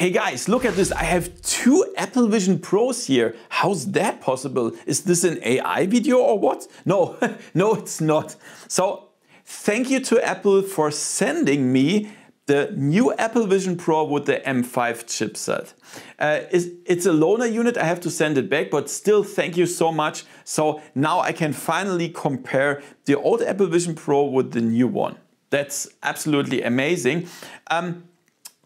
Hey guys, look at this. I have two Apple Vision Pros here. How's that possible? Is this an AI video or what? No, no, it's not. So thank you to Apple for sending me the new Apple Vision Pro with the M5 chipset. It's a loaner unit, I have to send it back, but still thank you so much. So now I can finally compare the old Apple Vision Pro with the new one. That's absolutely amazing.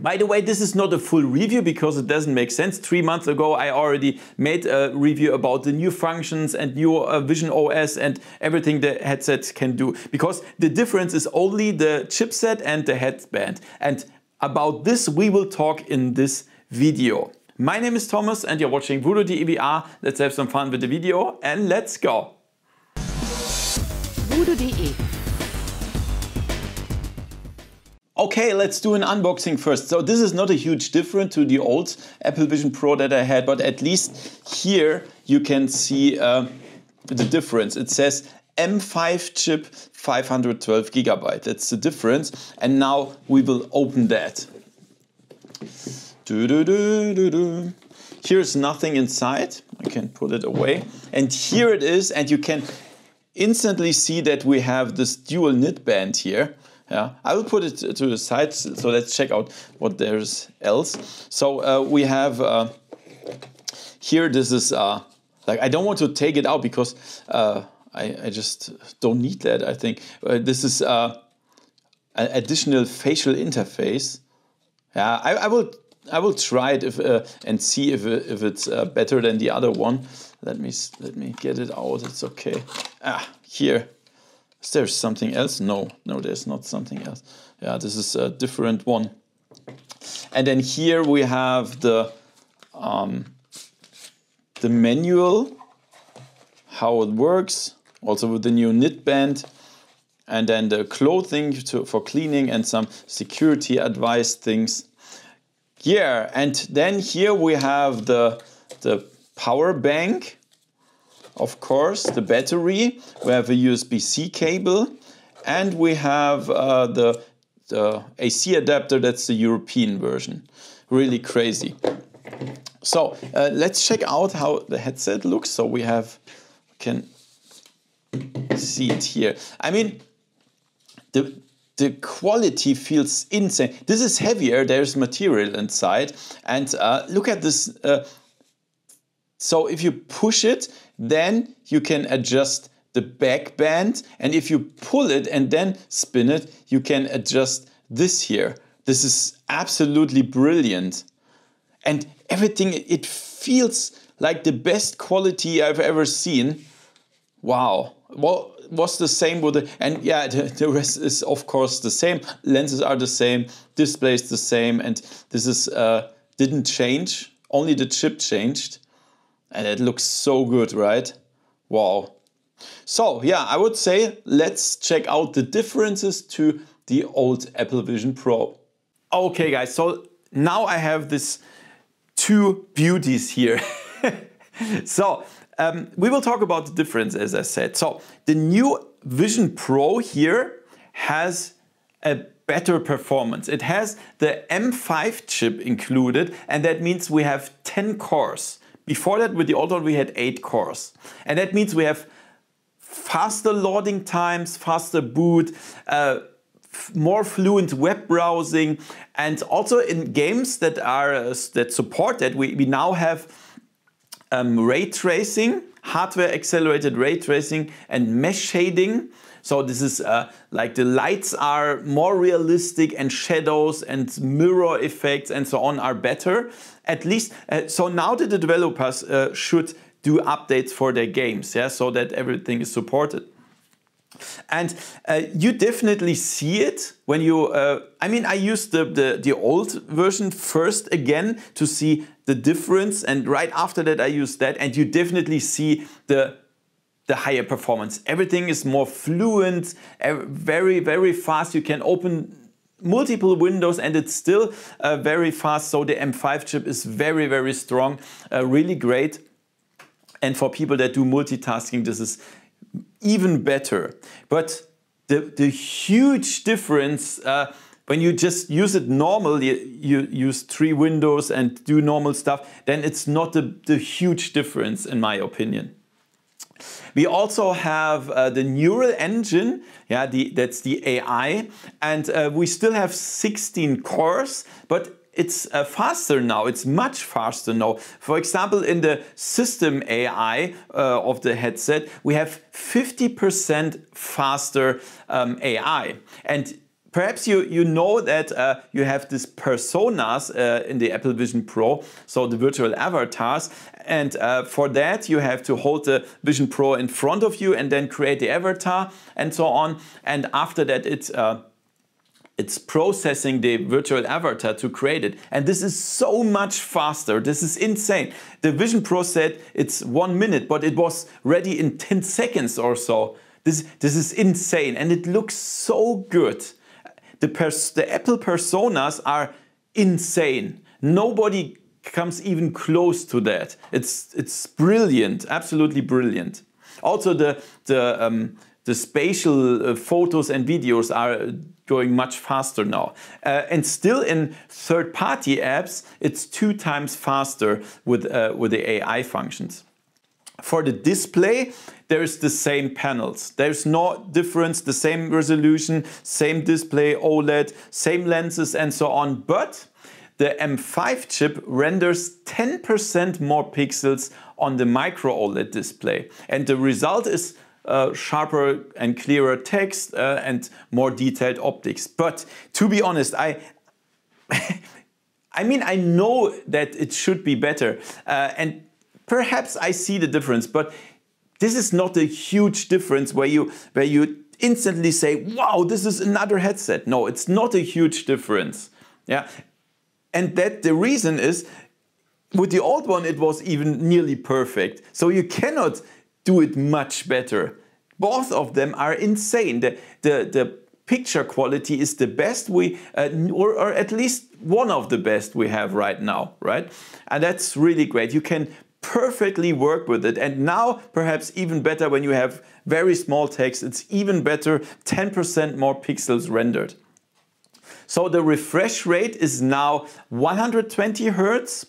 By the way, this is not a full review because it doesn't make sense. 3 months ago, I already made a review about the new functions and new Vision OS and everything the headset can do, because the difference is only the chipset and the headband. And about this, we will talk in this video. My name is Thomas and you're watching Voodoo.de VR. Let's have some fun with the video and let's go. Voodoo.de. Okay, let's do an unboxing first. So this is not a huge difference to the old Apple Vision Pro that I had, but at least here you can see the difference. It says M5 chip, 512 gigabyte. That's the difference. And now we will open that. Here's nothing inside. I can put it away. And here it is. And you can instantly see that we have this dual knit band here. Yeah, I will put it to the side, so let's check out what there's else. So we have here, this is like, I don't want to take it out because I just don't need that, I think. This is an additional facial interface. Yeah, I will try it and see if it's better than the other one. Let me get it out, it's okay. Ah, here. Is there something else? No, there's not something else. Yeah, this is a different one. And then here we have the manual, how it works, also with the new knit band, and then the clothing for cleaning and some security advice things. Yeah, and then here we have the power bank. Of course, the battery, we have a USB-C cable, and we have the AC adapter, that's the European version. Really crazy. So let's check out how the headset looks. So we can see it here. I mean, the quality feels insane. This is heavier, there's material inside, and look at this. So if you push it, then you can adjust the back band, and if you pull it and then spin it, you can adjust this here. This is absolutely brilliant. And everything, it feels like the best quality I've ever seen. Wow. Well, was the same with the, and yeah, the rest is of course the same. Lenses are the same, display is the same, and this is didn't change, only the chip changed. And it looks so good, right? Wow. So yeah, I would say let's check out the differences to the old Apple Vision Pro. Okay guys, so now I have this two beauties here. So we will talk about the difference, as I said. So the new Vision Pro here has a better performance. It has the M5 chip included, and that means we have 10 cores. Before that, with the old one, we had 8 cores. And that means we have faster loading times, faster boot, more fluent web browsing, and also in games that are that support that, we now have ray tracing, hardware accelerated ray tracing, and mesh shading. So this is like the lights are more realistic, and shadows and mirror effects and so on are better. At least, so now the developers should do updates for their games, yeah, so that everything is supported. And you definitely see it when you, I mean, I used the old version first again to see the difference, and right after that I used that, and you definitely see the higher performance. Everything is more fluent, very, very fast. You can open multiple windows and it's still very fast. So the M5 chip is very, very strong, really great. And for people that do multitasking, this is even better. But the huge difference When you just use it normal, you use three windows and do normal stuff, then it's not the huge difference in my opinion. We also have the Neural Engine, yeah, that's the AI, and we still have 16 cores, but it's faster now, it's much faster now. For example, in the system AI of the headset, we have 50% faster AI. And perhaps you know that you have these personas in the Apple Vision Pro, so the virtual avatars, and for that you have to hold the Vision Pro in front of you and then create the avatar and so on, and after that it's processing the virtual avatar to create it. And this is so much faster, this is insane. The Vision Pro said it's 1 minute, but it was ready in 10 seconds or so. This is insane, and it looks so good. The Apple personas are insane. Nobody comes even close to that. It's brilliant, absolutely brilliant. Also the spatial photos and videos are going much faster now. And still in third-party apps, it's 2 times faster with the AI functions. For the display, there is the same panels. There's no difference, the same resolution, same display, OLED, same lenses and so on. But the M5 chip renders 10% more pixels on the micro OLED display. And the result is sharper and clearer text and more detailed optics. But to be honest, I mean, I know that it should be better. And perhaps I see the difference, but this is not a huge difference where you instantly say, wow, this is another headset. No, it's not a huge difference. Yeah. And that the reason is, with the old one, it was even nearly perfect. So you cannot do it much better. Both of them are insane. The picture quality is the best we, or at least one of the best we have right now, right? And that's really great. You can perfectly work with it, and now perhaps even better when you have very small text, it's even better, 10% more pixels rendered. So the refresh rate is now 120 Hertz.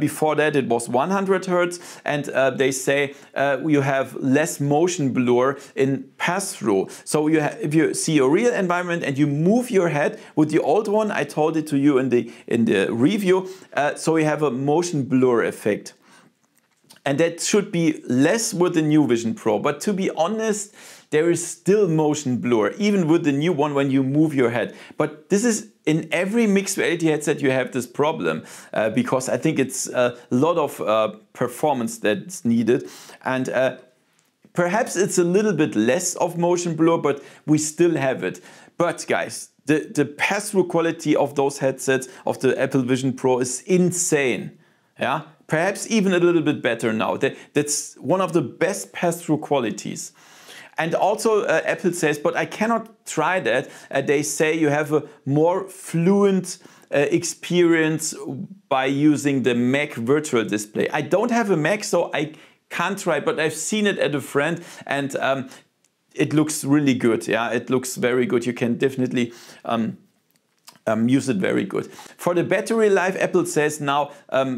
Before that it was 100 Hertz, and they say you have less motion blur in pass-through. So if you see a real environment and you move your head, with the old one, I told it to you in the review, so you have a motion blur effect. And that should be less with the new Vision Pro. But to be honest, there is still motion blur, even with the new one when you move your head. But this is in every mixed reality headset you have this problem, because I think it's a lot of performance that's needed. And perhaps it's a little bit less of motion blur, but we still have it. But guys, the pass-through quality of those headsets, of the Apple Vision Pro, is insane. Yeah. Perhaps even a little bit better now. That's one of the best pass-through qualities. And also Apple says, but I cannot try that. They say you have a more fluent experience by using the Mac virtual display. I don't have a Mac, so I can't try it, but I've seen it at a friend, and it looks really good. Yeah, it looks very good. You can definitely use it very good. For the battery life, Apple says now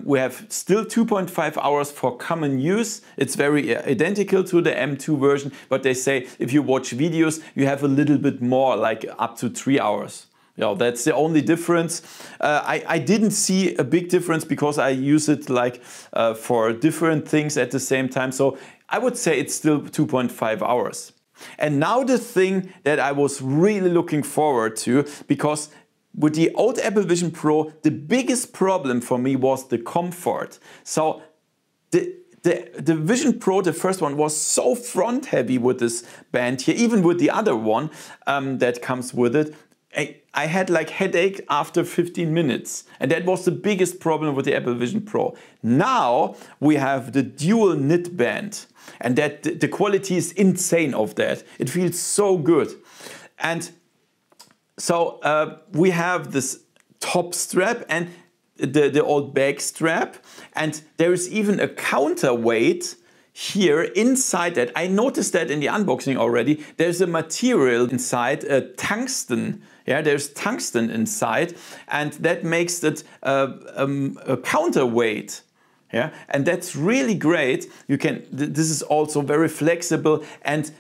we have still 2.5 hours for common use. It's very identical to the M2 version, but they say if you watch videos, you have a little bit more, like up to 3 hours. You know, that's the only difference. I didn't see a big difference because I use it like for different things at the same time. So I would say it's still 2.5 hours. And now the thing that I was really looking forward to, because with the old Apple Vision Pro, the biggest problem for me was the comfort. So the Vision Pro, the first one, was so front heavy with this band here, even with the other one that comes with it. I had like headache after 15 minutes. And that was the biggest problem with the Apple Vision Pro. Now we have the Dual Knit Band, and that the quality is insane of that. It feels so good. And so we have this top strap and the old back strap, and there is even a counterweight here inside that, I noticed that in the unboxing already, there's a material inside, a tungsten. Yeah, there's tungsten inside, and that makes it a counterweight. Yeah, and that's really great. You can. This is also very flexible, and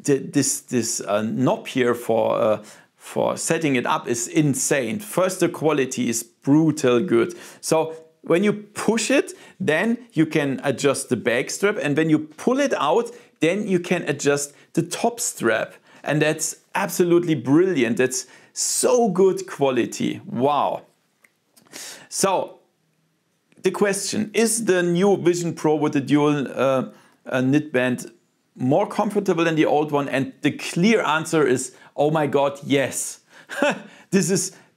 this knob here for setting it up is insane. First, the quality is brutal good. So when you push it, then you can adjust the back strap, and when you pull it out, then you can adjust the top strap, and that's absolutely brilliant. That's so good quality. Wow. So the question is, the new Vision Pro with the dual knit band more comfortable than the old one? And the clear answer is, oh my God, yes. This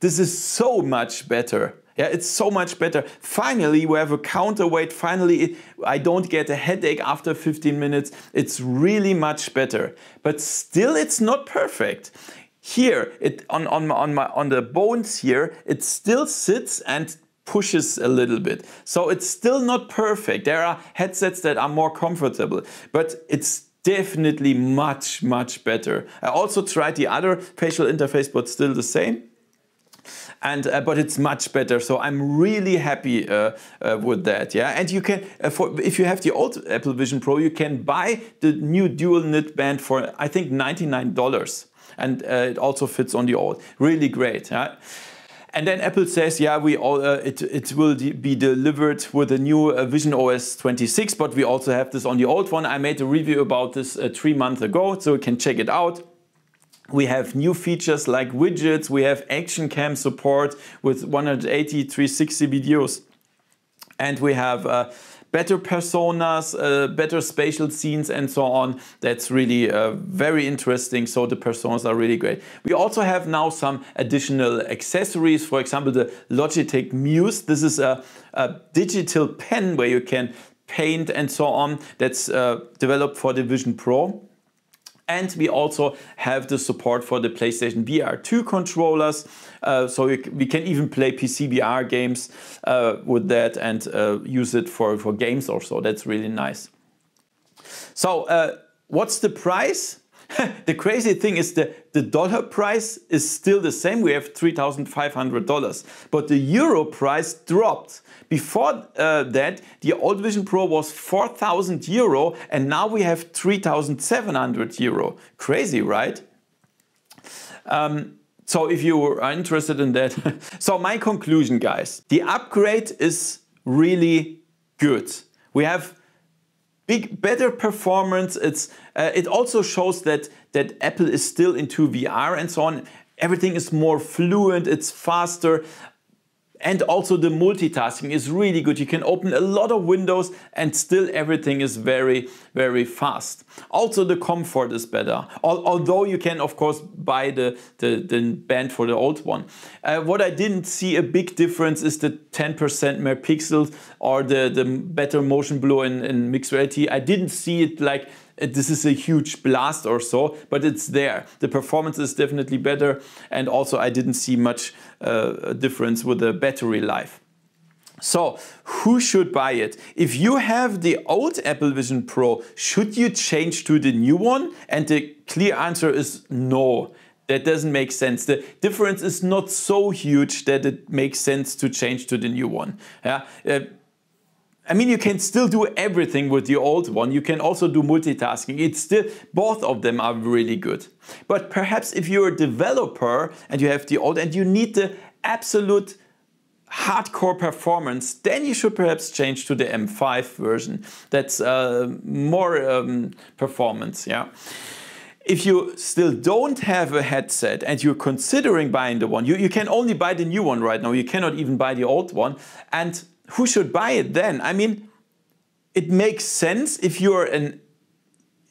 is so much better. Yeah, it's so much better. Finally, we have a counterweight. Finally, I don't get a headache after 15 minutes. It's really much better. But still, it's not perfect. Here, on the bones here, it still sits and pushes a little bit. So it's still not perfect. There are headsets that are more comfortable, but it's definitely much, much better. I also tried the other facial interface, but still the same. And but it's much better, so I'm really happy with that. Yeah, and you can if you have the old Apple Vision Pro, you can buy the new Dual Knit Band for I think $99, and it also fits on the old. Really great. Yeah? And then Apple says, yeah, we all it will be delivered with the new Vision OS 26, but we also have this on the old one. I made a review about this 3 months ago, so you can check it out. We have new features like widgets, we have action cam support with 180, 360 videos, and we have better personas, better spatial scenes and so on. That's really very interesting, so the personas are really great. We also have now some additional accessories, for example the Logitech Muse. This is a digital pen where you can paint and so on, that's developed for the Vision Pro. And we also have the support for the PlayStation VR2 controllers, so we can even play PC VR games with that and use it for games or so. That's really nice. So what's the price? The crazy thing is the dollar price is still the same. We have $3,500, but the euro price dropped. Before that, the old Vision Pro was 4,000 euro, and now we have 3,700 euro. Crazy, right? So if you are interested in that. So my conclusion, guys, the upgrade is really good. We have better performance. It's it also shows that Apple is still into VR and so on. Everything is more fluent, it's faster, and also the multitasking is really good. You can open a lot of windows and still everything is very, very fast. Also the comfort is better, although you can of course buy the band for the old one. What I didn't see a big difference is the 10% more pixels or the better motion blur in mixed reality. I didn't see it like this is a huge blast or so, but it's there. The performance is definitely better, and also I didn't see much difference with the battery life. So who should buy it? If you have the old Apple Vision Pro, should you change to the new one? And the clear answer is no. That doesn't make sense. The difference is not so huge that it makes sense to change to the new one. Yeah. I mean, you can still do everything with the old one. You can also do multitasking. It's still, both of them are really good. But perhaps if you're a developer and you have the old and you need the absolute hardcore performance, then you should perhaps change to the M5 version. That's more performance, yeah. If you still don't have a headset and you're considering buying the one, you can only buy the new one right now. You cannot even buy the old one. And who should buy it then? I mean, it makes sense if you're in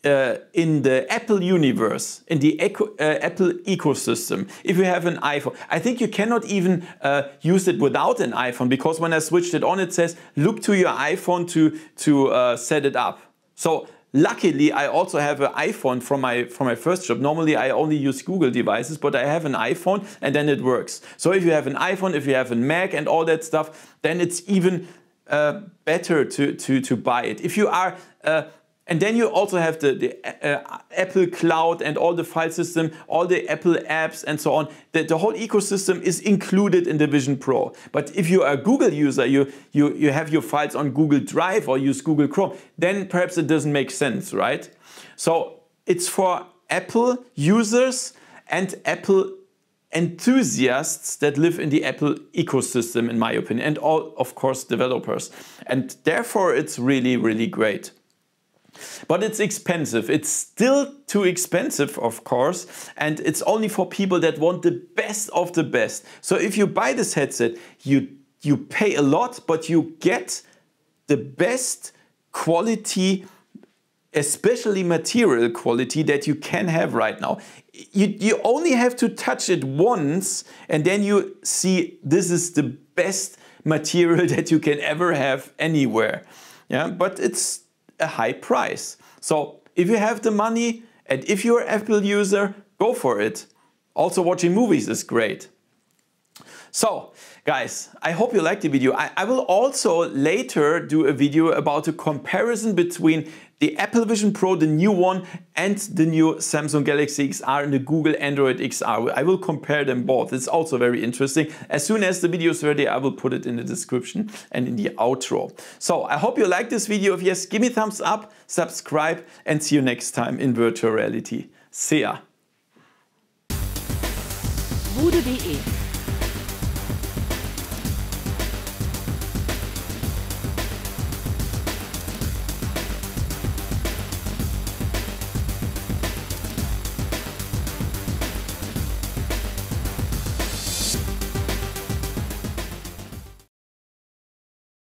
the Apple universe, in the Apple ecosystem, if you have an iPhone. I think you cannot even use it without an iPhone, because when I switched it on, it says, look to your iPhone to set it up. So luckily, I also have an iPhone from my first job. Normally, I only use Google devices, but I have an iPhone and then it works. So if you have an iPhone, if you have a Mac and all that stuff, then it's even better to buy it. If you are and then you also have the Apple Cloud and all the file system, all the Apple apps and so on. The whole ecosystem is included in the Vision Pro. But if you are a Google user, you have your files on Google Drive or use Google Chrome, then perhaps it doesn't make sense, right? So it's for Apple users and Apple enthusiasts that live in the Apple ecosystem, in my opinion, and all, of course, developers. And therefore, it's really, really great. But it's expensive. It's still too expensive, of course, and it's only for people that want the best of the best. So if you buy this headset, you pay a lot, but you get the best quality, especially material quality, that you can have right now. You only have to touch it once, and then you see this is the best material that you can ever have anywhere. Yeah, but it's a high price. So if you have the money and if you're an Apple user, go for it. Also watching movies is great. So guys, I hope you liked the video. I will also later do a video about a comparison between the Apple Vision Pro, the new one, and the new Samsung Galaxy XR and the Google Android XR. I will compare them both. It's also very interesting. As soon as the video is ready, I will put it in the description and in the outro. So I hope you liked this video. If yes, give me a thumbs up, subscribe, and see you next time in virtual reality. See ya. Voodoo.de